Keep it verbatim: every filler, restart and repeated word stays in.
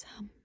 some.